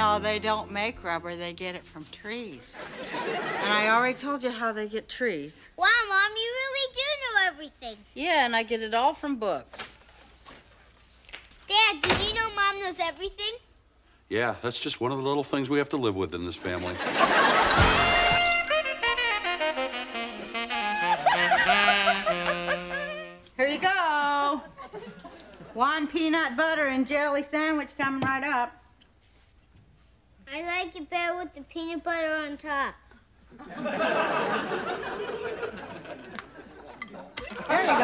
No, they don't make rubber. They get it from trees. And I already told you how they get trees. Wow, Mom, you really do know everything. Yeah, and I get it all from books. Dad, did you know Mom knows everything? Yeah, that's just one of the little things we have to live with in this family. Here you go. One peanut butter and jelly sandwich coming right up. I like it better with the peanut butter on top. There you go.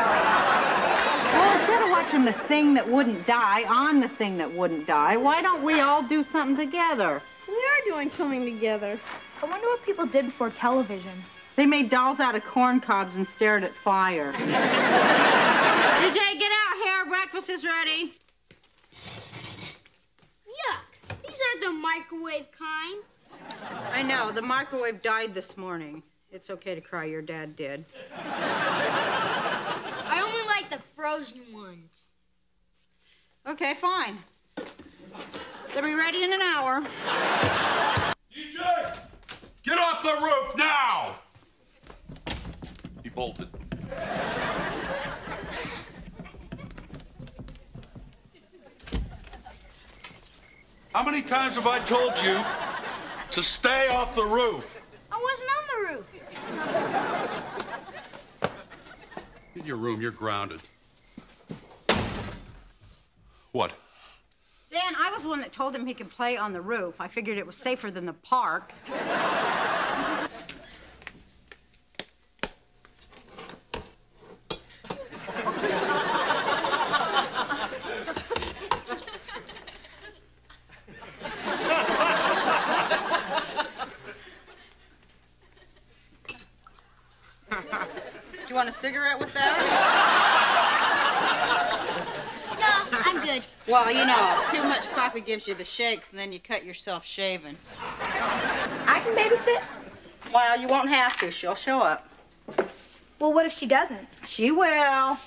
Well, instead of watching the thing that wouldn't die on the thing that wouldn't die, why don't we all do something together? We are doing something together. I wonder what people did before television. They made dolls out of corn cobs and stared at fire. DJ, get out here. Breakfast is ready. These aren't the microwave kind. I know. The microwave died this morning. It's okay to cry. Your dad did. I only like the frozen ones. Okay, fine. They'll be ready in an hour. DJ! Get off the roof now! He bolted. How many times have I told you to stay off the roof? I wasn't on the roof. In your room, you're grounded. What? Dan, I was the one that told him he could play on the roof. I figured it was safer than the park. Want a cigarette with that? No, I'm good. Well, you know, too much coffee gives you the shakes, and then you cut yourself shaving. I can babysit. Well, you won't have to. She'll show up. Well, what if she doesn't? She will.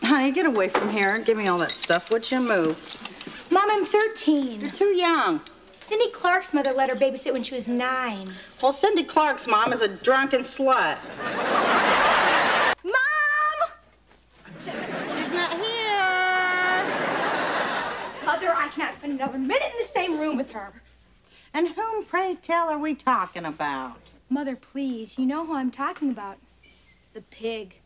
Honey, get away from here. Give me all that stuff. Would you move? Mom, I'm 13. You're too young. Cindy Clark's mother let her babysit when she was 9. Well, Cindy Clark's mom is a drunken slut. Mom! She's not here. Mother, I cannot spend another minute in the same room with her. And whom, pray tell, are we talking about? Mother, please, you know who I'm talking about. The pig.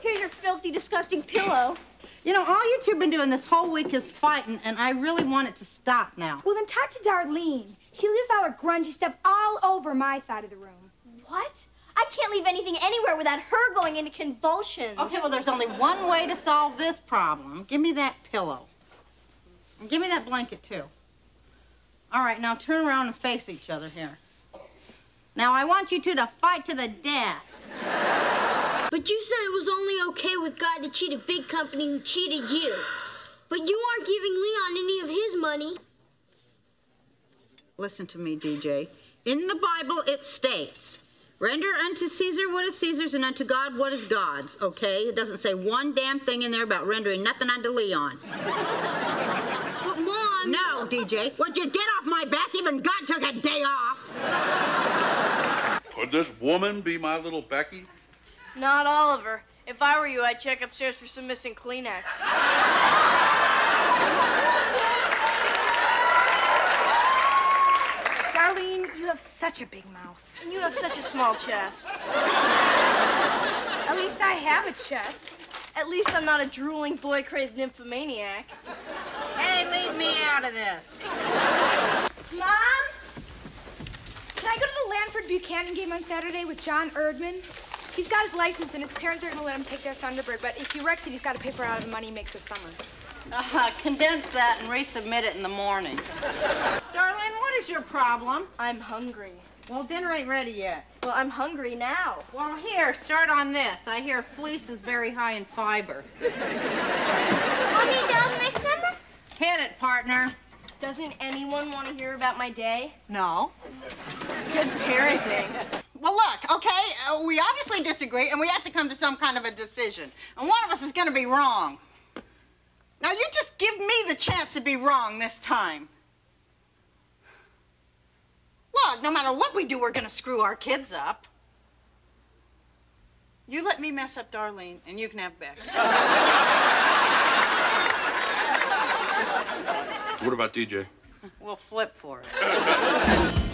Here's your filthy, disgusting pillow. You know, all you two been doing this whole week is fighting, and I really want it to stop now. Well, then talk to Darlene. She leaves all her grungy stuff all over my side of the room. What? I can't leave anything anywhere without her going into convulsions. Okay, well, there's only one way to solve this problem. Give me that pillow. And give me that blanket, too. All right, now turn around and face each other here. Now, I want you two to fight to the death. But you said it was only okay with God to cheat a big company who cheated you. But you aren't giving Leon any of his money. Listen to me, DJ. In the Bible, it states, render unto Caesar what is Caesar's and unto God what is God's, okay? It doesn't say one damn thing in there about rendering nothing unto Leon. But, Mom... No, DJ. Would you get off my back? Even God took a day off. Could this woman be my little Becky? Not Oliver. If I were you, I'd check upstairs for some missing Kleenex. Darlene, you have such a big mouth. And you have such a small chest. At least I have a chest. At least I'm not a drooling, boy-crazed nymphomaniac. Hey, leave me out of this. Mom? Can I go to the Lanford Buchanan game on Saturday with John Erdman? He's got his license, and his parents aren't gonna let him take their Thunderbird, but if he wrecks it, he's gotta pay for out of the money he makes this summer. Condense that and resubmit it in the morning. Darlene, what is your problem? I'm hungry. Well, dinner ain't ready yet. Well, I'm hungry now. Well, here, start on this. I hear fleece is very high in fiber. Want me done next summer? Hit it, partner. Doesn't anyone want to hear about my day? No. Good parenting. Well, look, okay, we obviously disagree, and we have to come to some kind of a decision. And one of us is going to be wrong. Now, you just give me chance to be wrong this time. Look, no matter what we do, we're gonna screw our kids up. You let me mess up Darlene, and you can have Beck. What about DJ? We'll flip for it.